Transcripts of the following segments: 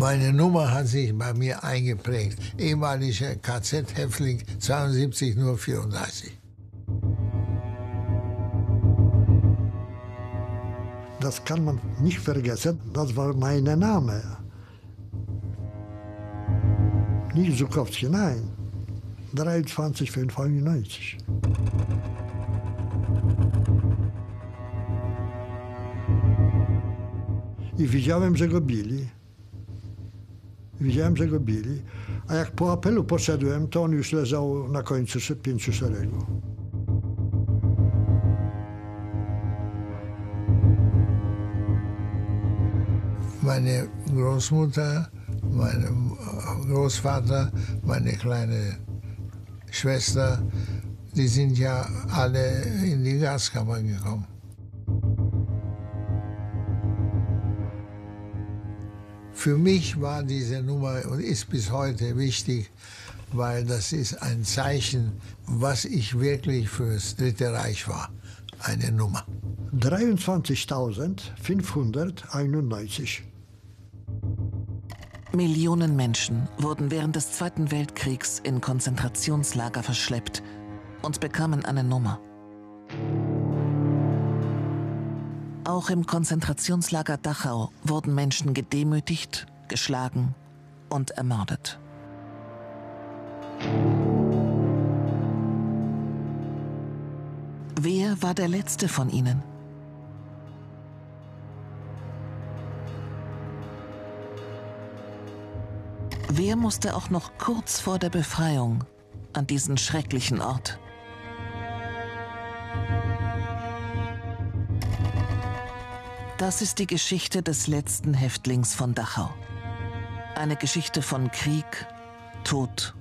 Meine Nummer hat sich bei mir eingeprägt. Ehemaliger KZ-Häftling 72 nur 34. Das kann man nicht vergessen, das war mein Name. Nicht Schukowski, nein. 23, 95. I widziałem, że go bili. Widziałem, że go bili. A jak po apelu poszedłem, to on już leżał na końcu 5. szeregu. Meine Großmutter, mein Großvater, meine kleine Schwester, die sind ja alle in die Gaskammer gekommen. Für mich war diese Nummer und ist bis heute wichtig, weil das ist ein Zeichen, was ich wirklich fürs Dritte Reich war. Eine Nummer. 23.591. Millionen Menschen wurden während des Zweiten Weltkriegs in Konzentrationslager verschleppt und bekamen eine Nummer. Auch im Konzentrationslager Dachau wurden Menschen gedemütigt, geschlagen und ermordet. Wer war der Letzte von ihnen? Wer musste auch noch kurz vor der Befreiung an diesen schrecklichen Ort? Das ist die Geschichte des letzten Häftlings von Dachau. Eine Geschichte von Krieg, Tod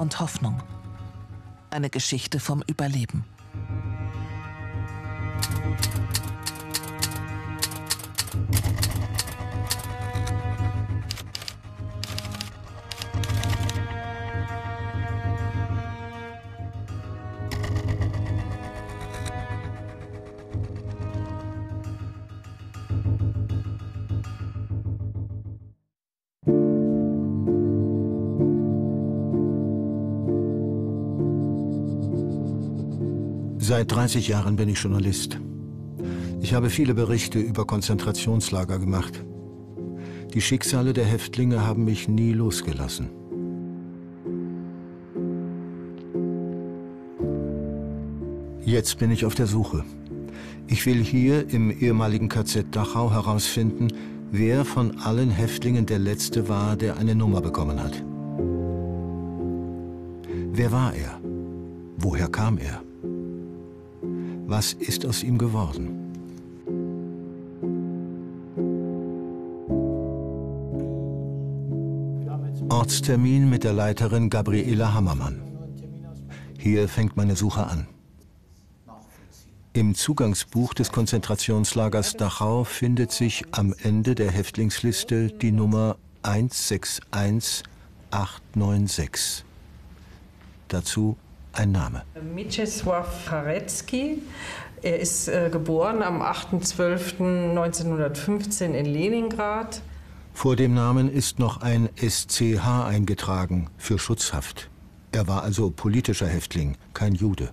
und Hoffnung. Eine Geschichte vom Überleben. Seit 30 Jahren bin ich Journalist. Ich habe viele Berichte über Konzentrationslager gemacht. Die Schicksale der Häftlinge haben mich nie losgelassen. Jetzt bin ich auf der Suche. Ich will hier im ehemaligen KZ Dachau herausfinden, wer von allen Häftlingen der Letzte war, der eine Nummer bekommen hat. Wer war er? Woher kam er? Was ist aus ihm geworden? Ortstermin mit der Leiterin Gabriela Hammermann. Hier fängt meine Suche an. Im Zugangsbuch des Konzentrationslagers Dachau findet sich am Ende der Häftlingsliste die Nummer 161896. Dazu ein Name. Mieczysław Charecki. Er ist geboren am 8.12.1915 in Leningrad. Vor dem Namen ist noch ein SCH eingetragen für Schutzhaft. Er war also politischer Häftling, kein Jude.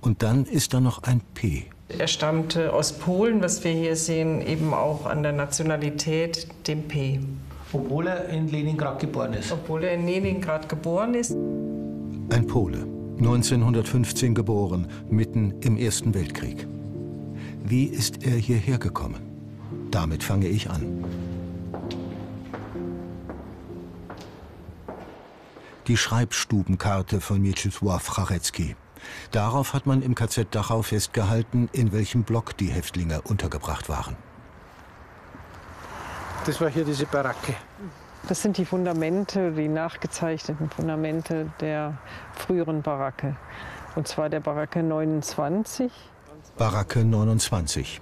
Und dann ist da noch ein P. Er stammte aus Polen, was wir hier sehen, eben auch an der Nationalität, dem P. Obwohl er in Leningrad geboren ist. Obwohl er in Leningrad geboren ist. Ein Pole. 1915 geboren, mitten im Ersten Weltkrieg. Wie ist er hierher gekommen? Damit fange ich an. Die Schreibstubenkarte von Mieczysław Charecki. Darauf hat man im KZ Dachau festgehalten, in welchem Block die Häftlinge untergebracht waren. Das war hier diese Baracke. Das sind die Fundamente, die nachgezeichneten Fundamente der früheren Baracke. Und zwar der Baracke 29. Baracke 29.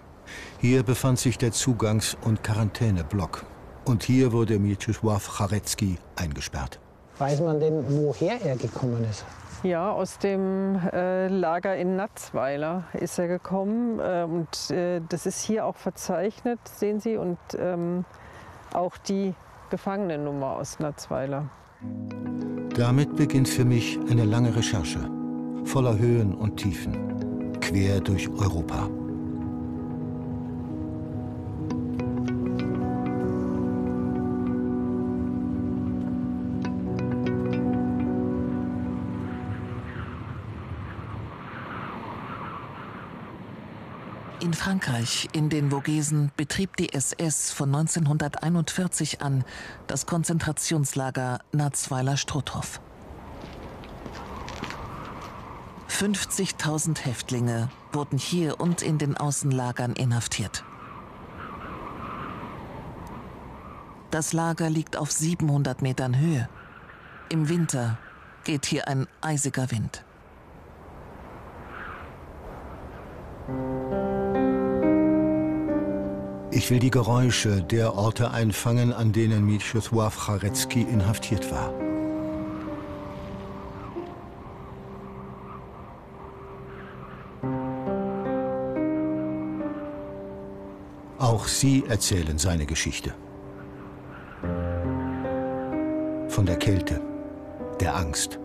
Hier befand sich der Zugangs- und Quarantäneblock. Und hier wurde Mieczysław Charecki eingesperrt. Weiß man denn, woher er gekommen ist? Ja, aus dem Lager in Natzweiler ist er gekommen. Das ist hier auch verzeichnet, sehen Sie. Und auch die Gefangenennummer aus Natzweiler. Damit beginnt für mich eine lange Recherche, voller Höhen und Tiefen, quer durch Europa. In Frankreich, in den Vogesen, betrieb die SS von 1941 an das Konzentrationslager Natzweiler-Struthof. 50.000 Häftlinge wurden hier und in den Außenlagern inhaftiert. Das Lager liegt auf 700 Metern Höhe. Im Winter geht hier ein eisiger Wind. Ich will die Geräusche der Orte einfangen, an denen Mieczysław Charecki inhaftiert war. Auch sie erzählen seine Geschichte. Von der Kälte, der Angst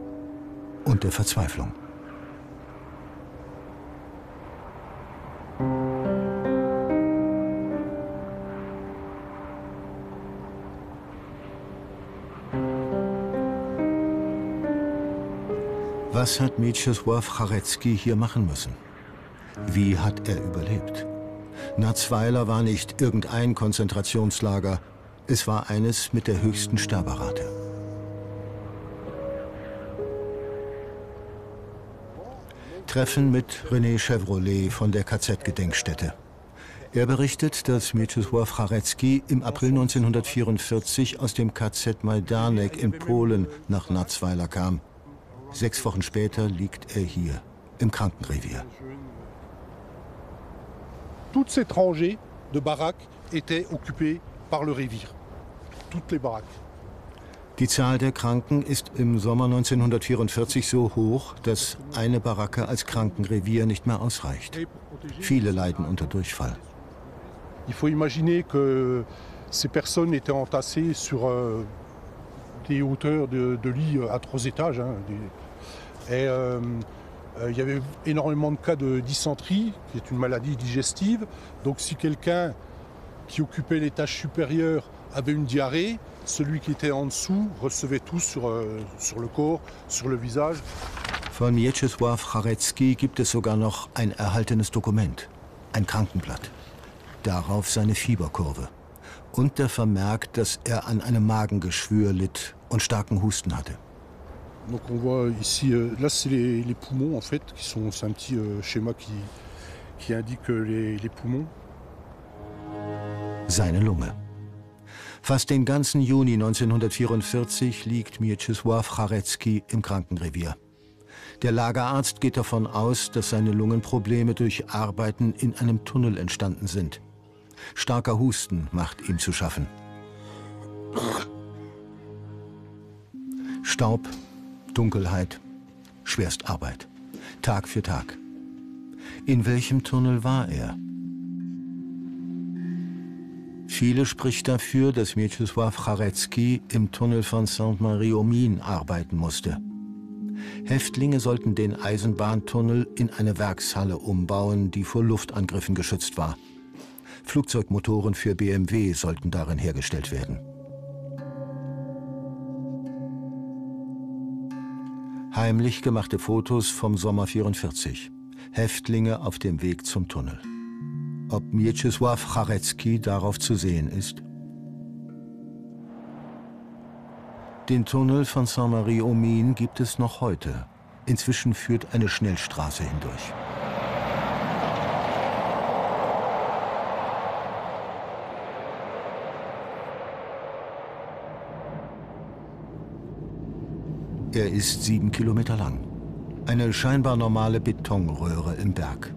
und der Verzweiflung. Was hat Mieczysław Charecki hier machen müssen? Wie hat er überlebt? Natzweiler war nicht irgendein Konzentrationslager, es war eines mit der höchsten Sterberate. Treffen mit René Chevrolet von der KZ-Gedenkstätte. Er berichtet, dass Mieczysław Charecki im April 1944 aus dem KZ Majdanek in Polen nach Natzweiler kam. 6 Wochen später liegt er hier, im Krankenrevier. Toutes ces tranchées de baraques étaient occupées par le Revier. Toutes les baraques. Die Zahl der Kranken ist im Sommer 1944 so hoch, dass eine Baracke als Krankenrevier nicht mehr ausreicht. Viele leiden unter Durchfall. Il faut imaginer que ces personnes étaient entassées sur des hauteurs de lits à 3 étages. Hein, et il y avait énormément de cas de dysenterie, qui est une maladie digestive. Donc si quelqu'un qui occupait l'étage supérieur avait une diarrhée, celui qui était en dessous recevait tout sur le corps, sur le visage. Von Mieczysław Charecki gibt es sogar noch ein erhaltenes Dokument, ein Krankenblatt. Darauf seine Fieberkurve. Und der Vermerk, dass er an einem Magengeschwür litt und starken Husten hatte. Donc on voit ici, là c'est les poumons en fait, qui sont c'est un petit schéma qui indique les poumons. Seine Lunge. Fast den ganzen Juni 1944 liegt Mieczysław Charecki im Krankenrevier. Der Lagerarzt geht davon aus, dass seine Lungenprobleme durch Arbeiten in einem Tunnel entstanden sind. Starker Husten macht ihm zu schaffen. Staub, Dunkelheit, Schwerstarbeit. Tag für Tag. In welchem Tunnel war er? Viele spricht dafür, dass Mieczysław Charecki im Tunnel von Sainte-Marie-aux-Mines arbeiten musste. Häftlinge sollten den Eisenbahntunnel in eine Werkshalle umbauen, die vor Luftangriffen geschützt war. Flugzeugmotoren für BMW sollten darin hergestellt werden. Heimlich gemachte Fotos vom Sommer 1944. Häftlinge auf dem Weg zum Tunnel. Ob Mieczysław Charecki darauf zu sehen ist? Den Tunnel von Sainte-Marie-aux-Mines gibt es noch heute. Inzwischen führt eine Schnellstraße hindurch. Er ist 7 Kilometer lang. Eine scheinbar normale Betonröhre im Berg.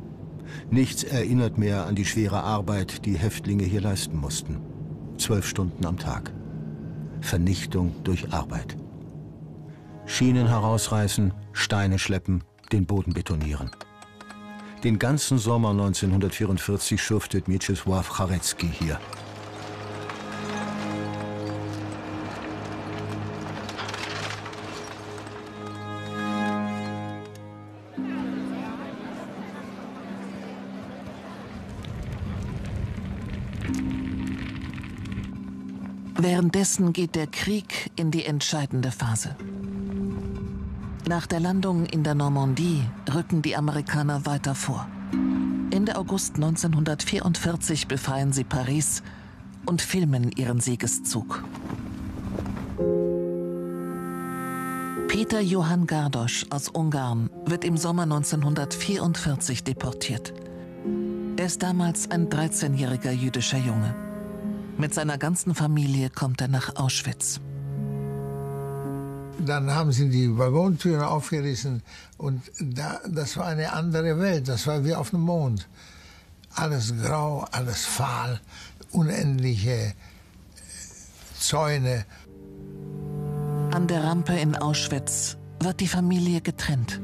Nichts erinnert mehr an die schwere Arbeit, die Häftlinge hier leisten mussten. 12 Stunden am Tag. Vernichtung durch Arbeit. Schienen herausreißen, Steine schleppen, den Boden betonieren. Den ganzen Sommer 1944 schuftet Mieczysław Charecki hier. Währenddessen geht der Krieg in die entscheidende Phase. Nach der Landung in der Normandie rücken die Amerikaner weiter vor. Ende August 1944 befreien sie Paris und filmen ihren Siegeszug. Peter Johann Gardosch aus Ungarn wird im Sommer 1944 deportiert. Er ist damals ein 13-jähriger jüdischer Junge. Mit seiner ganzen Familie kommt er nach Auschwitz. Dann haben sie die Waggontüren aufgerissen und das war eine andere Welt, das war wie auf dem Mond. Alles grau, alles fahl, unendliche Zäune. An der Rampe in Auschwitz wird die Familie getrennt.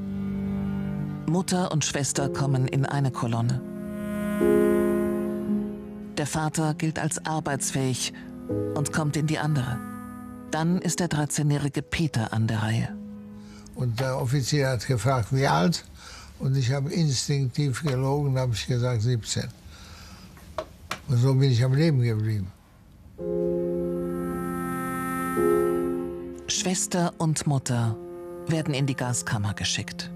Mutter und Schwester kommen in eine Kolonne. Der Vater gilt als arbeitsfähig und kommt in die andere. Dann ist der 13-jährige Peter an der Reihe. Und der Offizier hat gefragt, wie alt? Und ich habe instinktiv gelogen, habe ich gesagt 17. Und so bin ich am Leben geblieben. Schwester und Mutter werden in die Gaskammer geschickt.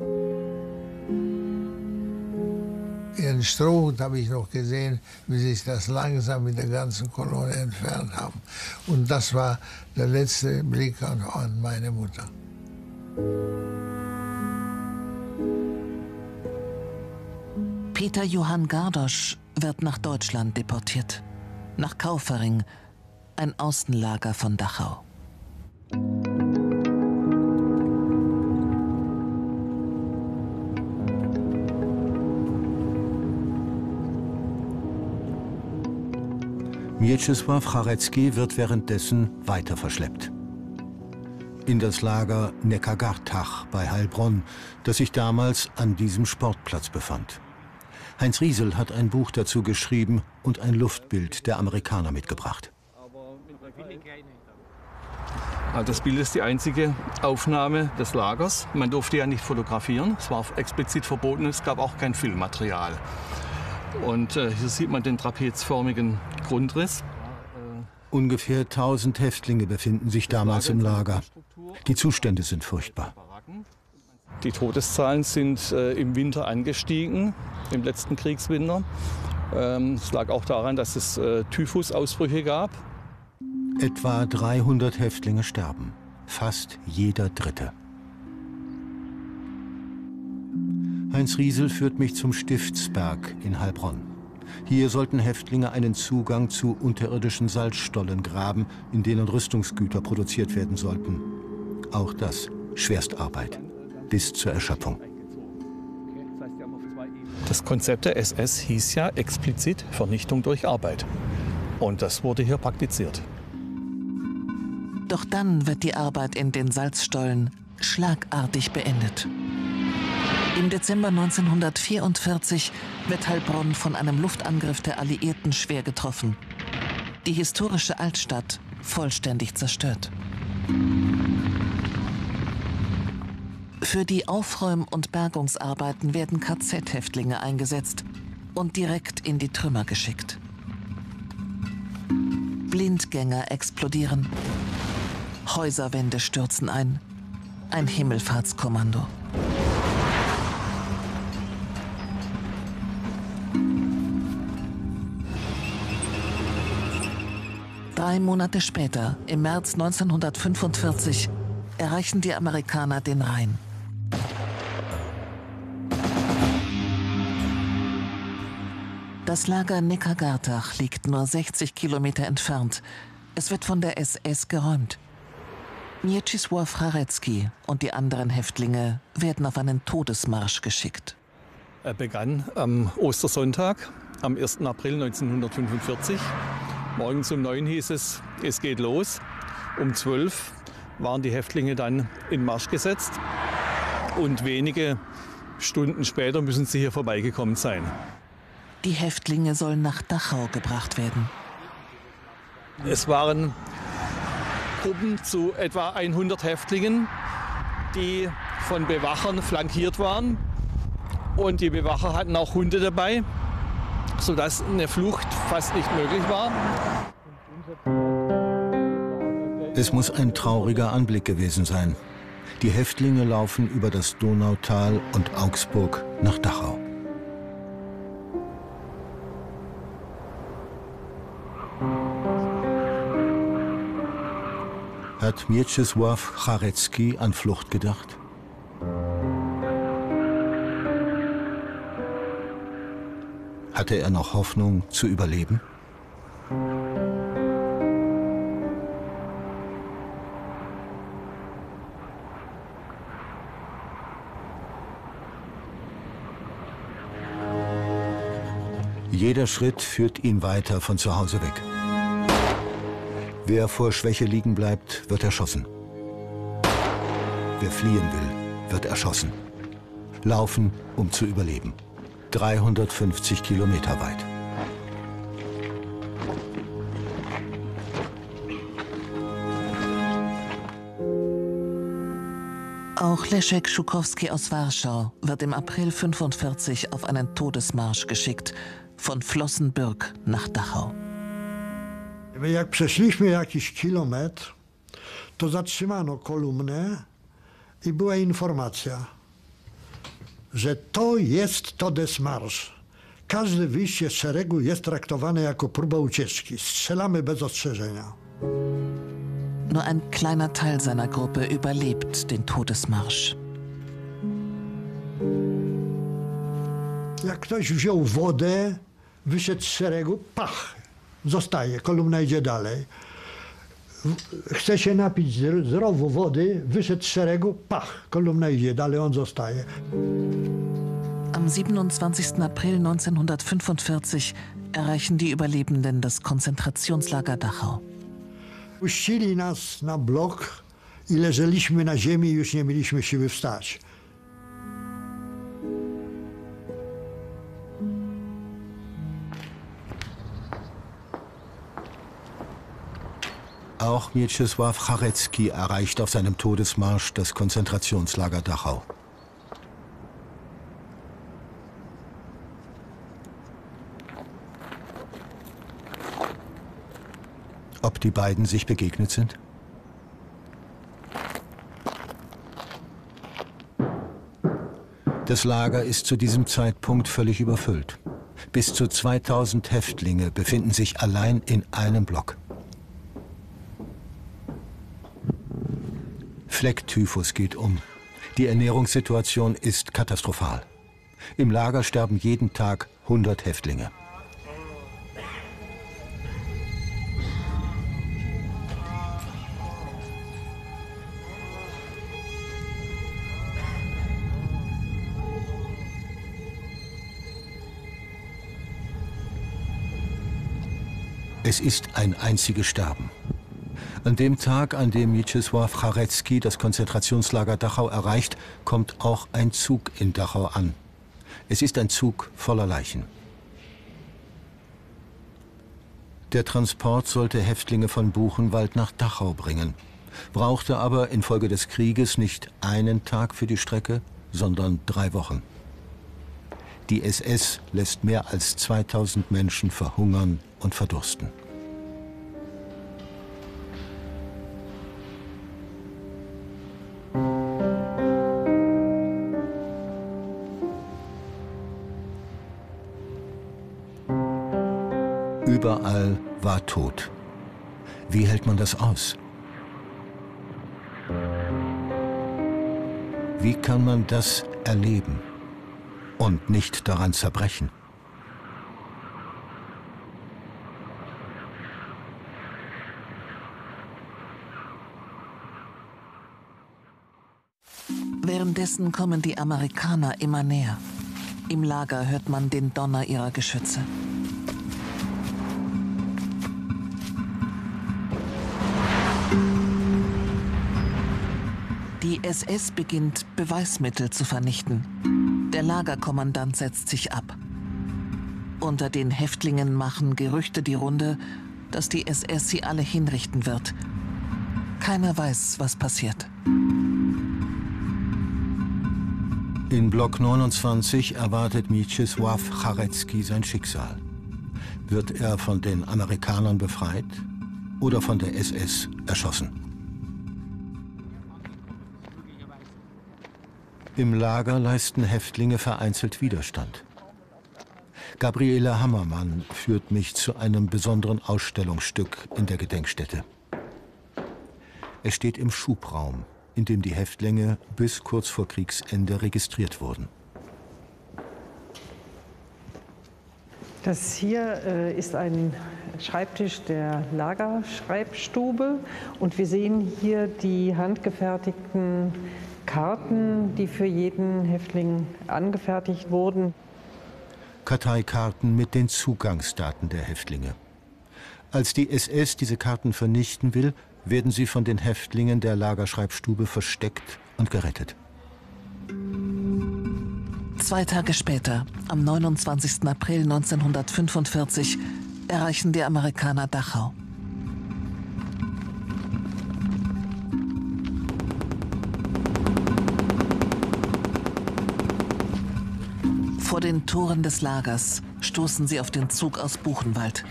Ihren Strohhut habe ich noch gesehen, wie sich das langsam mit der ganzen Kolonne entfernt haben. Und das war der letzte Blick an meine Mutter. Peter Johann Gardosch wird nach Deutschland deportiert, nach Kaufering, ein Außenlager von Dachau. Mieczysław Charecki wird währenddessen weiter verschleppt. In das Lager Neckargartach bei Heilbronn, das sich damals an diesem Sportplatz befand. Heinz Riesel hat ein Buch dazu geschrieben und ein Luftbild der Amerikaner mitgebracht. Das Bild ist die einzige Aufnahme des Lagers. Man durfte ja nicht fotografieren, es war explizit verboten, es gab auch kein Filmmaterial. Und hier sieht man den trapezförmigen Grundriss. Ungefähr 1000 Häftlinge befinden sich damals im Lager. Die Zustände sind furchtbar. Die Todeszahlen sind im Winter angestiegen, im letzten Kriegswinter. Es lag auch daran, dass es Typhusausbrüche gab. Etwa 300 Häftlinge sterben, fast jeder Dritte. Heinz Riesel führt mich zum Stiftsberg in Heilbronn. Hier sollten Häftlinge einen Zugang zu unterirdischen Salzstollen graben, in denen Rüstungsgüter produziert werden sollten. Auch das Schwerstarbeit bis zur Erschöpfung. Das Konzept der SS hieß ja explizit Vernichtung durch Arbeit. Und das wurde hier praktiziert. Doch dann wird die Arbeit in den Salzstollen schlagartig beendet. Im Dezember 1944 wird Heilbronn von einem Luftangriff der Alliierten schwer getroffen. Die historische Altstadt vollständig zerstört. Für die Aufräum- und Bergungsarbeiten werden KZ-Häftlinge eingesetzt und direkt in die Trümmer geschickt. Blindgänger explodieren. Häuserwände stürzen ein. Ein Himmelfahrtskommando. Drei Monate später, im März 1945, erreichen die Amerikaner den Rhein. Das Lager Neckargartach liegt nur 60 Kilometer entfernt. Es wird von der SS geräumt. Mieczysław Charecki und die anderen Häftlinge werden auf einen Todesmarsch geschickt. Er begann am Ostersonntag, am 1. April 1945. Morgens um 9 hieß es, es geht los. Um 12 waren die Häftlinge dann in Marsch gesetzt. Und wenige Stunden später müssen sie hier vorbeigekommen sein. Die Häftlinge sollen nach Dachau gebracht werden. Es waren Gruppen zu etwa 100 Häftlingen, die von Bewachern flankiert waren. Und die Bewacher hatten auch Hunde dabei, sodass eine Flucht fast nicht möglich war. Es muss ein trauriger Anblick gewesen sein. Die Häftlinge laufen über das Donautal und Augsburg nach Dachau. Hat Mieczysław Charecki an Flucht gedacht? Hatte er noch Hoffnung zu überleben? Jeder Schritt führt ihn weiter von zu Hause weg. Wer vor Schwäche liegen bleibt, wird erschossen. Wer fliehen will, wird erschossen. Laufen, um zu überleben. 350 Kilometer weit. Auch Leszek Schukowski aus Warschau wird im April 1945 auf einen Todesmarsch geschickt, von Flossenbürg nach Dachau. Jak przeszliśmy jakiś kilometr, to zatrzymano kolumnę i była informacja, że to jest Todesmarsz. Każde wyjście z szeregu jest traktowane jako próba ucieczki. Strzelamy bez ostrzeżenia. Nur ein kleiner Teil seiner Gruppe überlebt den Todesmarsch. Jak ktoś wziął wodę, wyszedł z szeregu, pach! Zostaje, kolumna idzie dalej. Chce się napić z rowu wody, wyszedł z szeregu, pach, kolumna idzie dalej, on zostaje. Am 27. April 1945 erreichen die Überlebenden das Konzentrationslager Dachau. Puścili nas na blok i leżeliśmy na ziemi i już nie mieliśmy siły wstać. Auch Mieczysław Charecki erreicht auf seinem Todesmarsch das Konzentrationslager Dachau. Ob die beiden sich begegnet sind? Das Lager ist zu diesem Zeitpunkt völlig überfüllt. Bis zu 2000 Häftlinge befinden sich allein in einem Block. Flecktyphus geht um. Die Ernährungssituation ist katastrophal. Im Lager sterben jeden Tag 100 Häftlinge. Es ist ein einziges Sterben. An dem Tag, an dem Mieczysław Charecki das Konzentrationslager Dachau erreicht, kommt auch ein Zug in Dachau an. Es ist ein Zug voller Leichen. Der Transport sollte Häftlinge von Buchenwald nach Dachau bringen, brauchte aber infolge des Krieges nicht einen Tag für die Strecke, sondern 3 Wochen. Die SS lässt mehr als 2000 Menschen verhungern und verdursten. Überall war Tod. Wie hält man das aus? Wie kann man das erleben und nicht daran zerbrechen? Währenddessen kommen die Amerikaner immer näher. Im Lager hört man den Donner ihrer Geschütze. Die SS beginnt, Beweismittel zu vernichten. Der Lagerkommandant setzt sich ab. Unter den Häftlingen machen Gerüchte die Runde, dass die SS sie alle hinrichten wird. Keiner weiß, was passiert. In Block 29 erwartet Mieczysław Charecki sein Schicksal. Wird er von den Amerikanern befreit oder von der SS erschossen. Im Lager leisten Häftlinge vereinzelt Widerstand. Gabriela Hammermann führt mich zu einem besonderen Ausstellungsstück in der Gedenkstätte. Es steht im Schubraum, in dem die Häftlinge bis kurz vor Kriegsende registriert wurden. Das hier ist ein Schreibtisch der Lagerschreibstube und wir sehen hier die handgefertigten Karten, die für jeden Häftling angefertigt wurden. Karteikarten mit den Zugangsdaten der Häftlinge. Als die SS diese Karten vernichten will, werden sie von den Häftlingen der Lagerschreibstube versteckt und gerettet. 2 Tage später, am 29. April 1945, erreichen die Amerikaner Dachau. Vor den Toren des Lagers stoßen sie auf den Zug aus Buchenwald.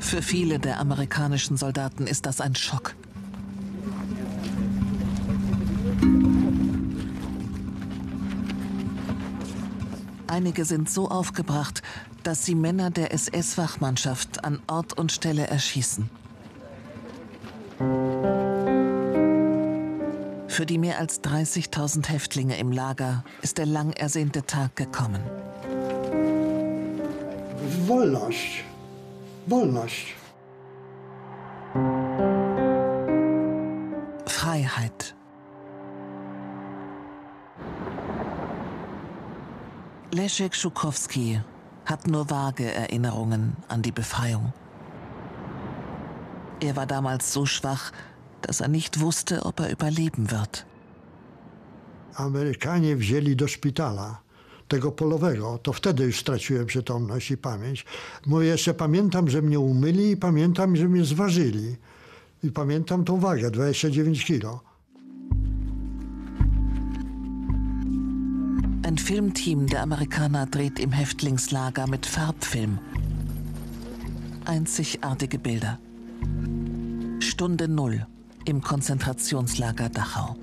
Für viele der amerikanischen Soldaten ist das ein Schock. Einige sind so aufgebracht, dass sie Männer der SS-Wachmannschaft an Ort und Stelle erschießen. Für die mehr als 30.000 Häftlinge im Lager ist der lang ersehnte Tag gekommen. Wolność. Wolność. Freiheit. Leszek Schukowski hat nur vage Erinnerungen an die Befreiung. Er war damals so schwach, dass er nicht wusste, ob er überleben wird. Amerykanie wzięli do szpitala, tego polowego. To wtedy już straciłem przytomność i pamięć. Bo jeszcze pamiętam, że mnie umyli i pamiętam, że mnie zważyli. I pamiętam tą wagę, 29 kilo. Ein Filmteam der Amerikaner dreht im Häftlingslager mit Farbfilm. Einzigartige Bilder. Stunde Null im Konzentrationslager Dachau.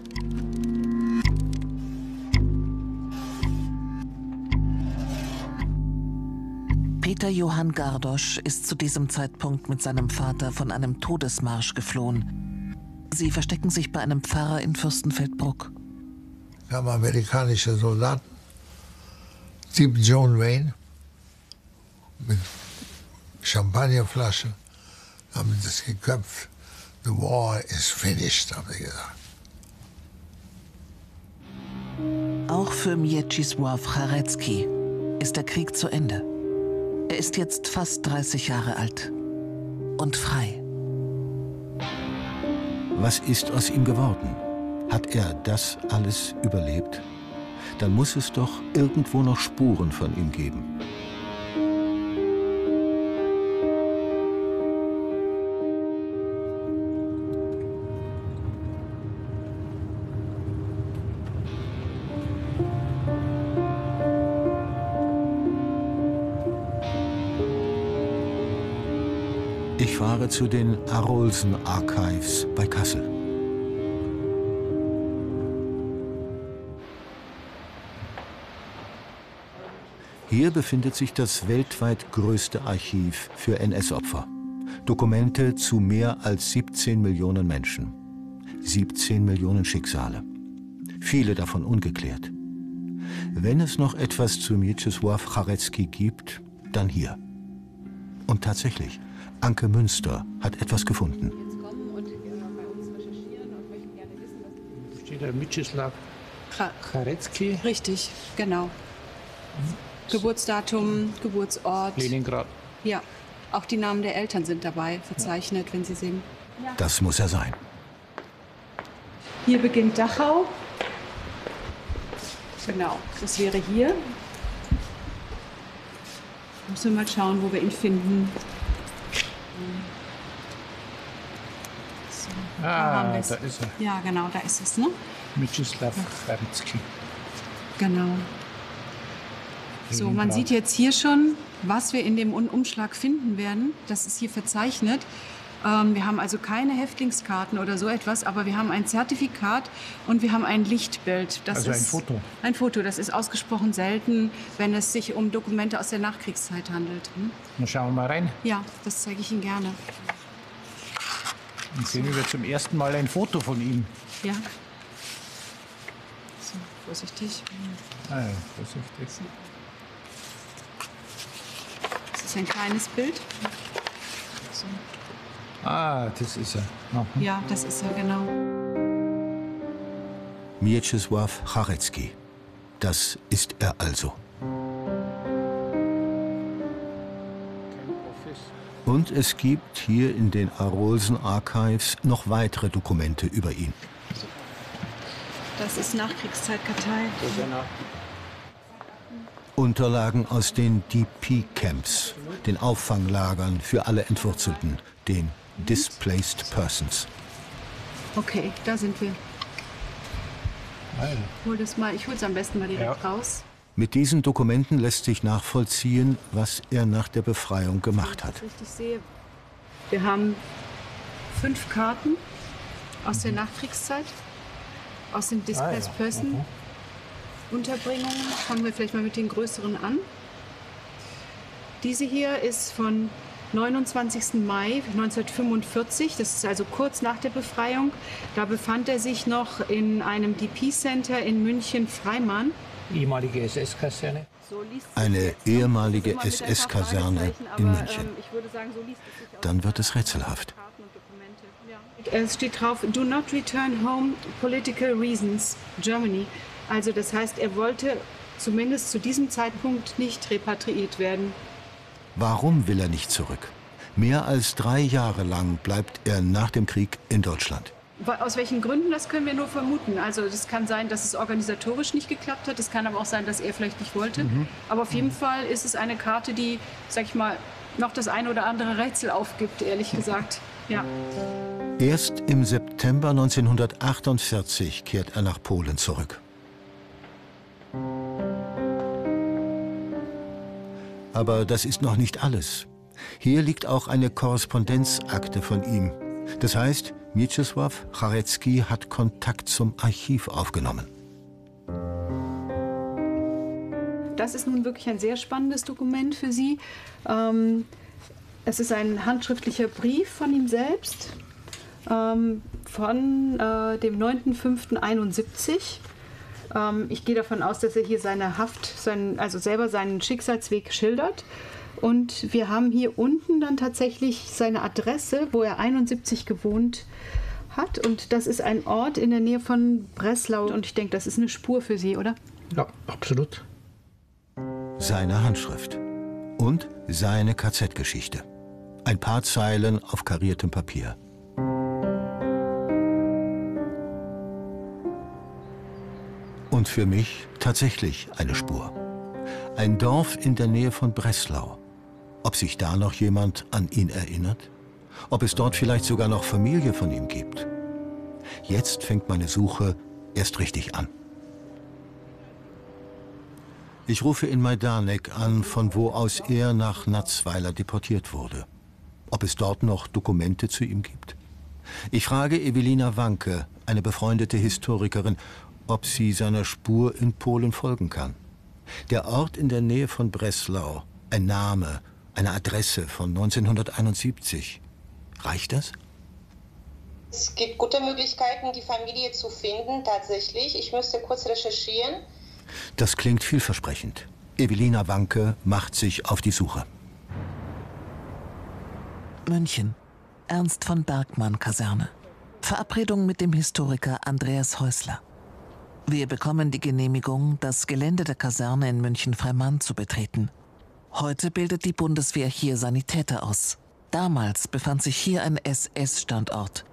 Peter Johann Gardosch ist zu diesem Zeitpunkt mit seinem Vater von einem Todesmarsch geflohen. Sie verstecken sich bei einem Pfarrer in Fürstenfeldbruck. Wir haben amerikanische Soldaten. Typ John Wayne mit Champagnerflaschen haben das geköpft. The war is finished, haben sie gesagt. Auch für Mieczysław Charecki ist der Krieg zu Ende. Er ist jetzt fast 30 Jahre alt und frei. Was ist aus ihm geworden? Hat er das alles überlebt? Dann muss es doch irgendwo noch Spuren von ihm geben. Ich fahre zu den Arolsen Archives bei Kassel. Hier befindet sich das weltweit größte Archiv für NS-Opfer. Dokumente zu mehr als 17 Millionen Menschen. 17 Millionen Schicksale. Viele davon ungeklärt. Wenn es noch etwas zu Mieczysław Charecki gibt, dann hier. Und tatsächlich, Anke Münster hat etwas gefunden. Steht da Mieczysław Charecki? Richtig, genau. Geburtsdatum, Geburtsort. Leningrad. Ja, auch die Namen der Eltern sind dabei verzeichnet, wenn Sie sehen. Das muss er sein. Hier beginnt Dachau. Genau, das wäre hier. Müssen wir mal schauen, wo wir ihn finden. So, da ist er. Ja, genau, da ist es, ne? Mieczysław Charecki. Genau. So, man sieht jetzt hier schon, was wir in dem Umschlag finden werden. Das ist hier verzeichnet. Wir haben also keine Häftlingskarten oder so etwas, aber wir haben ein Zertifikat und wir haben ein Lichtbild. Das also ist ein Foto? Ein Foto, das ist ausgesprochen selten, wenn es sich um Dokumente aus der Nachkriegszeit handelt. Hm? Dann schauen wir mal rein. Ja, das zeige ich Ihnen gerne. Dann sehen wir zum ersten Mal ein Foto von ihm. Ja. So, vorsichtig. Ah, ja, vorsichtig. Das ist ein kleines Bild. So. Ah, das ist er. Mhm. Ja, das ist er, genau. Mieczysław Charecki. Das ist er also. Und es gibt hier in den Arolsen Archives noch weitere Dokumente über ihn. Das ist Nachkriegszeitkartei. Unterlagen aus den DP-Camps, den Auffanglagern für alle Entwurzelten, den Displaced Persons. Okay, da sind wir. Ich hol's am besten mal direkt raus. Mit diesen Dokumenten lässt sich nachvollziehen, was er nach der Befreiung gemacht hat. Wir haben 5 Karten aus der Nachkriegszeit, aus den Displaced Persons. Unterbringungen. Fangen wir vielleicht mal mit den größeren an. Diese hier ist von 29. Mai 1945, das ist also kurz nach der Befreiung. Da befand er sich noch in einem DP-Center in München-Freimann. Ehemalige SS-Kaserne. Eine ehemalige SS-Kaserne in München. Dann wird es rätselhaft. Es steht drauf, do not return home, political reasons, Germany. Also das heißt, er wollte zumindest zu diesem Zeitpunkt nicht repatriiert werden. Warum will er nicht zurück? Mehr als 3 Jahre lang bleibt er nach dem Krieg in Deutschland. Aus welchen Gründen, das können wir nur vermuten. Also es kann sein, dass es organisatorisch nicht geklappt hat. Es kann aber auch sein, dass er vielleicht nicht wollte. Aber auf jeden Fall ist es eine Karte, die, sag ich mal, noch das eine oder andere Rätsel aufgibt, ehrlich gesagt. Ja. Erst im September 1948 kehrt er nach Polen zurück. Aber das ist noch nicht alles. Hier liegt auch eine Korrespondenzakte von ihm. Das heißt, Mieczysław Charecki hat Kontakt zum Archiv aufgenommen. Das ist nun wirklich ein sehr spannendes Dokument für Sie. Es ist ein handschriftlicher Brief von ihm selbst, von dem 9.5.71. Ich gehe davon aus, dass er hier seine Haft, also selber seinen Schicksalsweg schildert. Und wir haben hier unten dann tatsächlich seine Adresse, wo er 71 gewohnt hat. Und das ist ein Ort in der Nähe von Breslau. Und ich denke, das ist eine Spur für Sie, oder? Ja, absolut. Seine Handschrift und seine KZ-Geschichte. Ein paar Zeilen auf kariertem Papier. Und für mich tatsächlich eine Spur. Ein Dorf in der Nähe von Breslau. Ob sich da noch jemand an ihn erinnert? Ob es dort vielleicht sogar noch Familie von ihm gibt? Jetzt fängt meine Suche erst richtig an. Ich rufe in Majdanek an, von wo aus er nach Natzweiler deportiert wurde. Ob es dort noch Dokumente zu ihm gibt? Ich frage Ewelina Wanke, eine befreundete Historikerin, ob sie seiner Spur in Polen folgen kann. Der Ort in der Nähe von Breslau, ein Name, eine Adresse von 1971. Reicht das? Es gibt gute Möglichkeiten, die Familie zu finden, tatsächlich. Ich müsste kurz recherchieren. Das klingt vielversprechend. Ewelina Wanke macht sich auf die Suche. München, Ernst von Bergmann-Kaserne. Verabredung mit dem Historiker Andreas Häusler. Wir bekommen die Genehmigung, das Gelände der Kaserne in München-Freimann zu betreten. Heute bildet die Bundeswehr hier Sanitäter aus. Damals befand sich hier ein SS-Standort.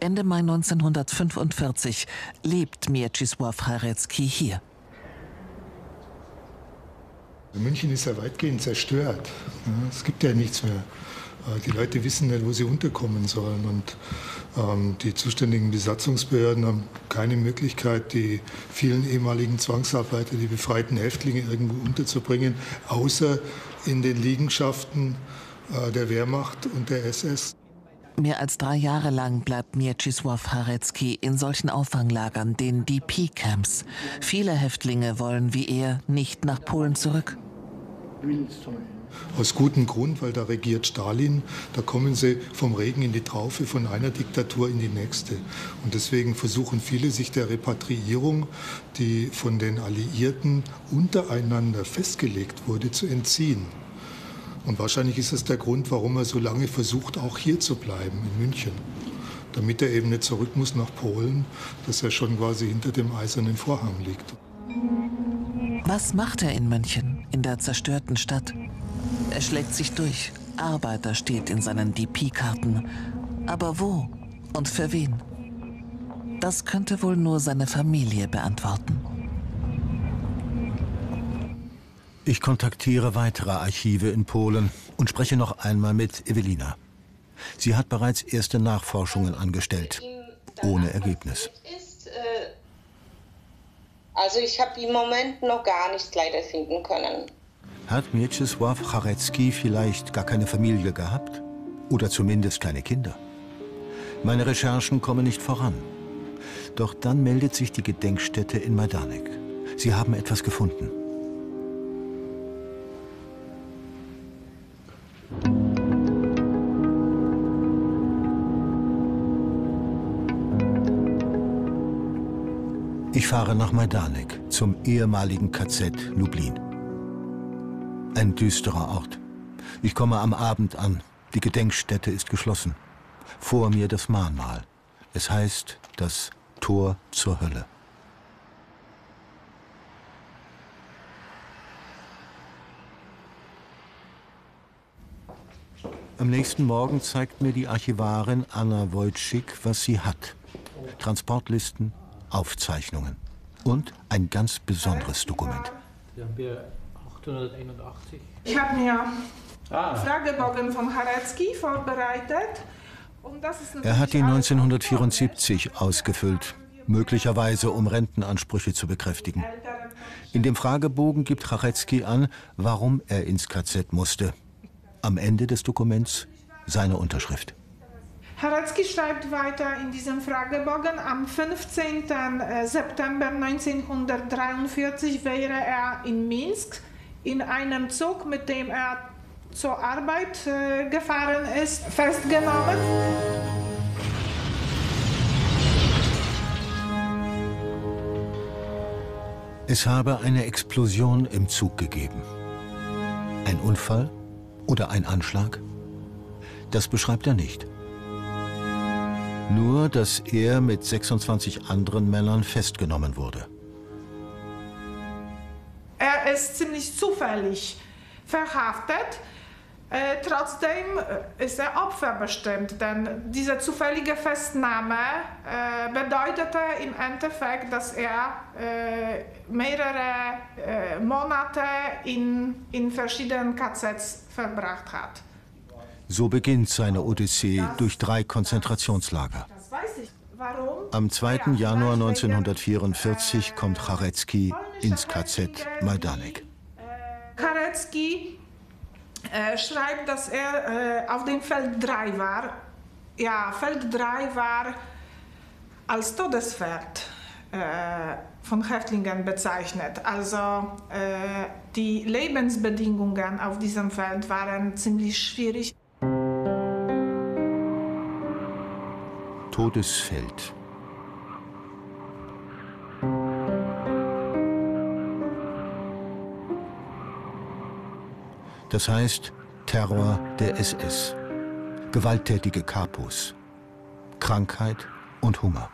Ende Mai 1945 lebt Mieczysław Charecki hier. München ist ja weitgehend zerstört. Es gibt ja nichts mehr. Die Leute wissen nicht, wo sie unterkommen sollen. Und die zuständigen Besatzungsbehörden haben keine Möglichkeit, die vielen ehemaligen Zwangsarbeiter, die befreiten Häftlinge irgendwo unterzubringen, außer in den Liegenschaften der Wehrmacht und der SS. Mehr als 3 Jahre lang bleibt Mieczysław Charecki in solchen Auffanglagern, den DP-Camps. Viele Häftlinge wollen wie er nicht nach Polen zurück. Aus gutem Grund, weil da regiert Stalin, da kommen sie vom Regen in die Traufe, von einer Diktatur in die nächste. Und deswegen versuchen viele, sich der Repatriierung, die von den Alliierten untereinander festgelegt wurde, zu entziehen. Und wahrscheinlich ist das der Grund, warum er so lange versucht, auch hier zu bleiben, in München. Damit er eben nicht zurück muss nach Polen, dass er schon quasi hinter dem eisernen Vorhang liegt. Was macht er in München, in der zerstörten Stadt? Er schlägt sich durch. Arbeiter steht in seinen DP-Karten. Aber wo und für wen? Das könnte wohl nur seine Familie beantworten. Ich kontaktiere weitere Archive in Polen und spreche noch einmal mit Ewelina. Sie hat bereits erste Nachforschungen angestellt, ohne Ergebnis. Also ich habe im Moment noch gar nichts leider finden können. Hat Mieczysław Charecki vielleicht gar keine Familie gehabt? Oder zumindest keine Kinder? Meine Recherchen kommen nicht voran. Doch dann meldet sich die Gedenkstätte in Majdanek. Sie haben etwas gefunden. Ich fahre nach Majdanek, zum ehemaligen KZ Lublin. Ein düsterer Ort. Ich komme am Abend an. Die Gedenkstätte ist geschlossen. Vor mir das Mahnmal. Es heißt das Tor zur Hölle. Am nächsten Morgen zeigt mir die Archivarin Anna Wójcik, was sie hat. Transportlisten, Aufzeichnungen und ein ganz besonderes Dokument. Ich habe mir Fragebogen von Charecki vorbereitet. Und das ist er hat ihn 1974 ausgefüllt, möglicherweise um Rentenansprüche zu bekräftigen. In dem Fragebogen gibt Charecki an, warum er ins KZ musste. Am Ende des Dokuments seine Unterschrift. Charecki schreibt weiter in diesem Fragebogen, am 15. September 1943 wäre er in Minsk in einem Zug, mit dem er zur Arbeit gefahren ist, festgenommen. Es habe eine Explosion im Zug gegeben. Ein Unfall oder ein Anschlag? Das beschreibt er nicht. Nur, dass er mit 26 anderen Männern festgenommen wurde. Er ist ziemlich zufällig verhaftet, trotzdem ist er opferbestimmt, denn diese zufällige Festnahme bedeutete im Endeffekt, dass er mehrere Monate in verschiedenen KZs verbracht hat. So beginnt seine Odyssee durch 3 Konzentrationslager. Das weiß ich. Warum? Am 2. Januar 1944 kommt Charecki ins KZ Majdanek. Charecki schreibt, dass er auf dem Feld 3 war. Ja, Feld 3 war als Todesfeld von Häftlingen bezeichnet. Also die Lebensbedingungen auf diesem Feld waren ziemlich schwierig. Todesfeld. Das heißt Terror der SS, gewalttätige Kapos, Krankheit und Hunger.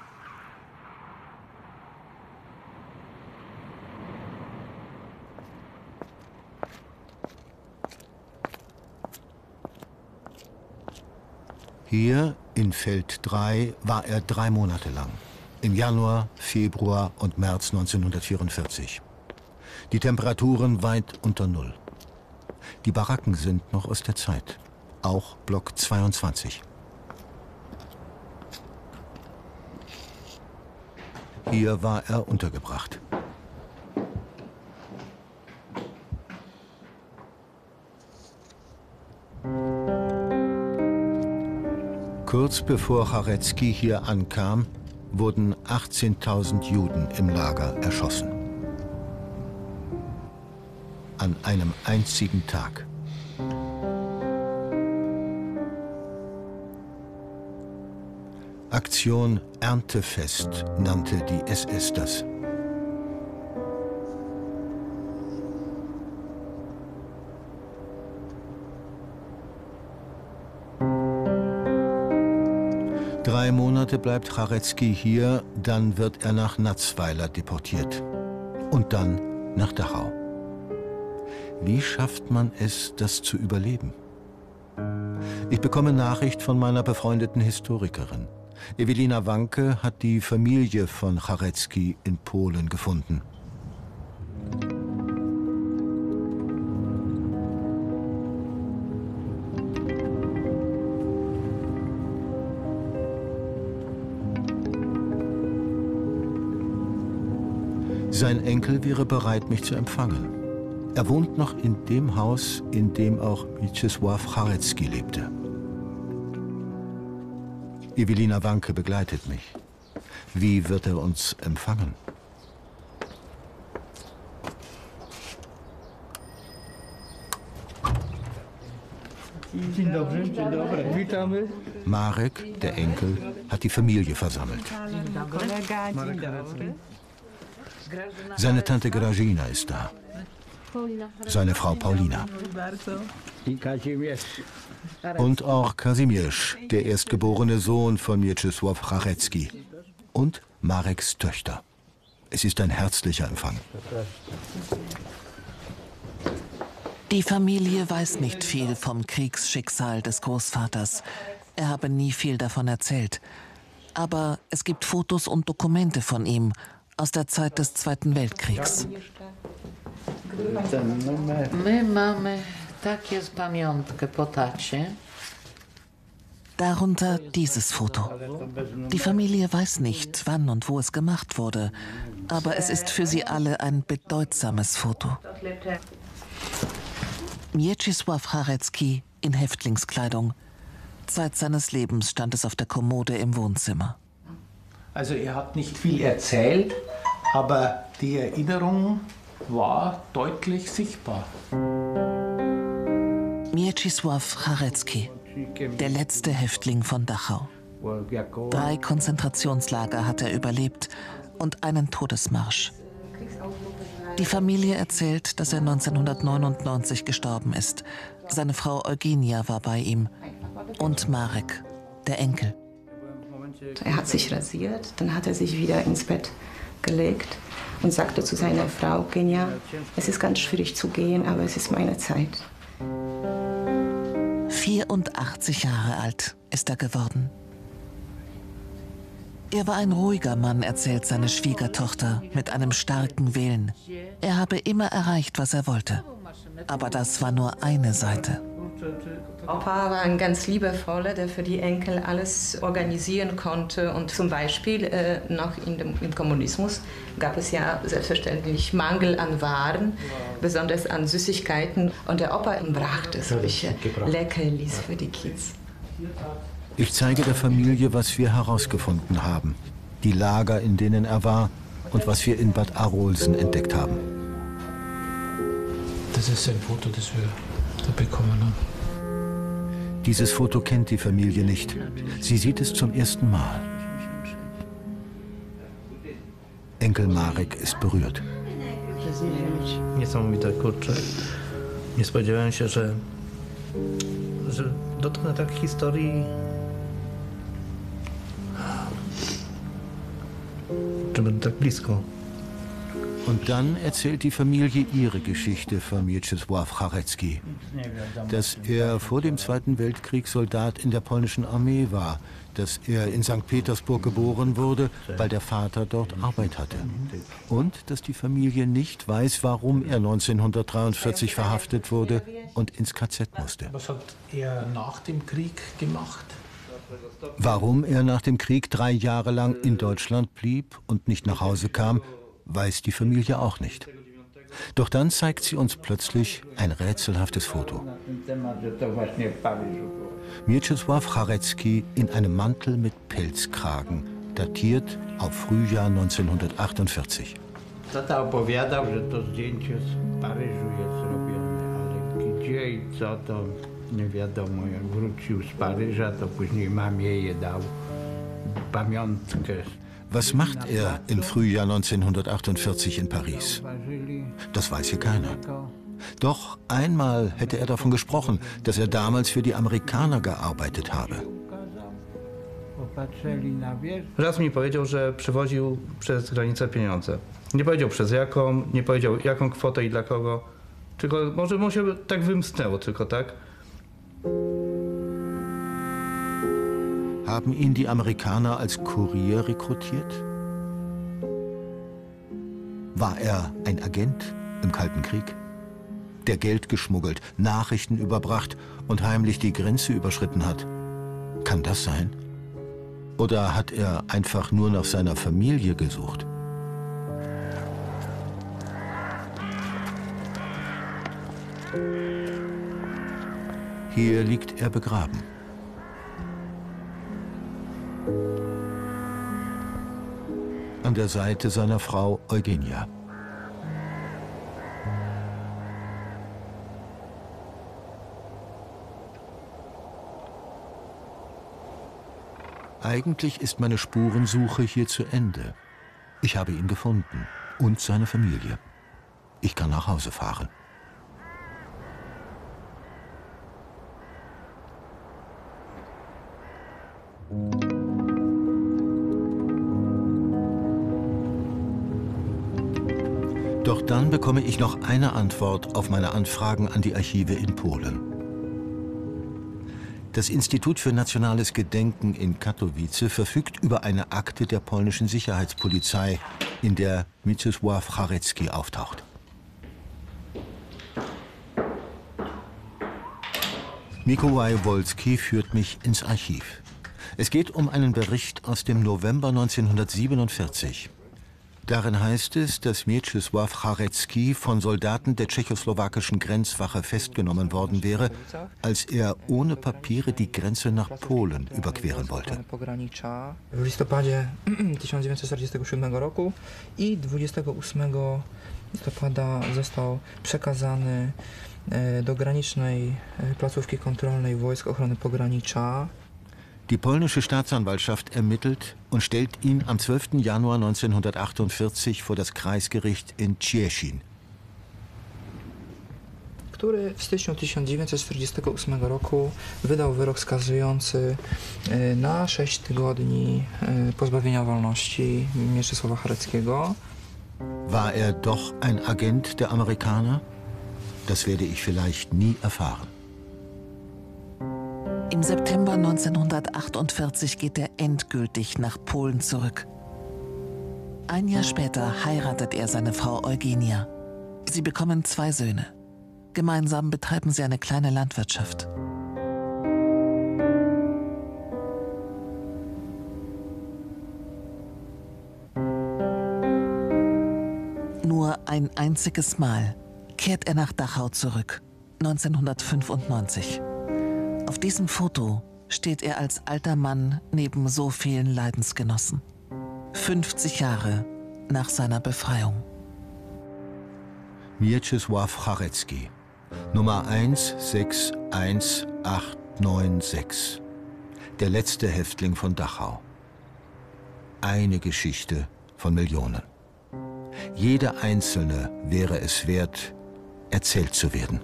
Hier in Feld 3 war er 3 Monate lang, im Januar, Februar und März 1944. Die Temperaturen weit unter Null. Die Baracken sind noch aus der Zeit, auch Block 22. Hier war er untergebracht. Kurz bevor Charecki hier ankam, wurden 18.000 Juden im Lager erschossen. An einem einzigen Tag. Aktion Erntefest nannte die SS das. Drei Monate bleibt Charecki hier, dann wird er nach Natzweiler deportiert. Und dann nach Dachau. Wie schafft man es, das zu überleben? Ich bekomme Nachricht von meiner befreundeten Historikerin. Ewelina Wanke hat die Familie von Charecki in Polen gefunden. Sein Enkel wäre bereit, mich zu empfangen. Er wohnt noch in dem Haus, in dem auch Mieczysław Charecki lebte. Ewelina Wanke begleitet mich. Wie wird er uns empfangen? Marek, der Enkel, hat die Familie versammelt. Seine Tante Grażyna ist da. Seine Frau Paulina. Und auch Kazimierz, der erstgeborene Sohn von Mieczysław Charecki. Und Mareks Töchter. Es ist ein herzlicher Empfang. Die Familie weiß nicht viel vom Kriegsschicksal des Großvaters. Er habe nie viel davon erzählt. Aber es gibt Fotos und Dokumente von ihm. Aus der Zeit des Zweiten Weltkriegs. Darunter dieses Foto. Die Familie weiß nicht, wann und wo es gemacht wurde, aber es ist für sie alle ein bedeutsames Foto. Mieczysław Charecki in Häftlingskleidung. Zeit seines Lebens stand es auf der Kommode im Wohnzimmer. Also er hat nicht viel erzählt, aber die Erinnerung war deutlich sichtbar. Mieczysław Charecki, der letzte Häftling von Dachau. 3 Konzentrationslager hat er überlebt und einen Todesmarsch. Die Familie erzählt, dass er 1999 gestorben ist. Seine Frau Eugenia war bei ihm. Und Marek, der Enkel. Er hat sich rasiert, dann hat er sich wieder ins Bett gelegt und sagte zu seiner Frau Eugenia, es ist ganz schwierig zu gehen, aber es ist meine Zeit. 84 Jahre alt ist er geworden. Er war ein ruhiger Mann, erzählt seine Schwiegertochter, mit einem starken Willen. Er habe immer erreicht, was er wollte. Aber das war nur eine Seite. Opa war ein ganz liebevoller, der für die Enkel alles organisieren konnte. Und zum Beispiel noch im Kommunismus gab es ja selbstverständlich Mangel an Waren, besonders an Süßigkeiten. Und der Opa brachte solche Leckerlis für die Kids. Ich zeige der Familie, was wir herausgefunden haben, die Lager, in denen er war und was wir in Bad Arolsen entdeckt haben. Das ist ein Foto, das wir da bekommen haben. Dieses Foto kennt die Familie nicht. Sie sieht es zum ersten Mal. Enkel Marek ist berührt. Niesamowite, kurczę. Nie spodziewałem się, że dotknę tak historii. Czy będę tak blisko. Und dann erzählt die Familie ihre Geschichte von Mieczysław Charecki. Dass er vor dem Zweiten Weltkrieg Soldat in der polnischen Armee war. Dass er in St. Petersburg geboren wurde, weil der Vater dort Arbeit hatte. Und dass die Familie nicht weiß, warum er 1943 verhaftet wurde und ins KZ musste. Was hat er nach dem Krieg gemacht? Warum er nach dem Krieg 3 Jahre lang in Deutschland blieb und nicht nach Hause kam, weiß die Familie auch nicht. Doch dann zeigt sie uns plötzlich ein rätselhaftes Foto. Mieczysław Charecki in einem Mantel mit Pelzkragen, datiert auf Frühjahr 1948. Tata opowiadał, że to zdjęcie z Paryżu jest robione, ale gdzie i co, to nie wiadomo. Jak wrócił z Paryża, to później mamie je dał pamiątkę. Was macht er im Frühjahr 1948 in Paris? Das weiß hier keiner. Doch einmal hätte er davon gesprochen, dass er damals für die Amerikaner gearbeitet habe. Raz mi powiedział, że przewoził przez granicę pieniądze. Nie powiedział przez jaką, nie powiedział jaką kwotę i dla kogo. Tylko może mu się tak wymknęło, tylko tak. Haben ihn die Amerikaner als Kurier rekrutiert? War er ein Agent im Kalten Krieg, der Geld geschmuggelt, Nachrichten überbracht und heimlich die Grenze überschritten hat? Kann das sein? Oder hat er einfach nur nach seiner Familie gesucht? Hier liegt er begraben. An der Seite seiner Frau Eugenia. Eigentlich ist meine Spurensuche hier zu Ende. Ich habe ihn gefunden und seine Familie. Ich kann nach Hause fahren. Doch dann bekomme ich noch eine Antwort auf meine Anfragen an die Archive in Polen. Das Institut für Nationales Gedenken in Katowice verfügt über eine Akte der polnischen Sicherheitspolizei, in der Mieczysław Charecki auftaucht. Mikołaj Wolski führt mich ins Archiv. Es geht um einen Bericht aus dem November 1947. Darin heißt es, dass Mieczysław Charecki von Soldaten der tschechoslowakischen Grenzwache festgenommen worden wäre, als er ohne Papiere die Grenze nach Polen überqueren wollte. W listopadzie 1947 roku i 28 listopada został przekazany do granicznej placówki kontrolnej Wojsk Ochrony Pogranicza. Die polnische Staatsanwaltschaft ermittelt und stellt ihn am 12. Januar 1948 vor das Kreisgericht in Cieszyn. Który w styczniu 1948 roku wydał wyrok skazujący na 6 tygodni pozbawienia wolności Mieczysława Chareckiego. War er doch ein Agent der Amerikaner? Das werde ich vielleicht nie erfahren. Im September 1948 geht er endgültig nach Polen zurück. Ein Jahr später heiratet er seine Frau Eugenia. Sie bekommen 2 Söhne. Gemeinsam betreiben sie eine kleine Landwirtschaft. Nur ein einziges Mal kehrt er nach Dachau zurück, 1995. Auf diesem Foto steht er als alter Mann neben so vielen Leidensgenossen. 50 Jahre nach seiner Befreiung. Mieczysław Charecki, Nummer 161896. Der letzte Häftling von Dachau. Eine Geschichte von Millionen. Jede einzelne wäre es wert, erzählt zu werden.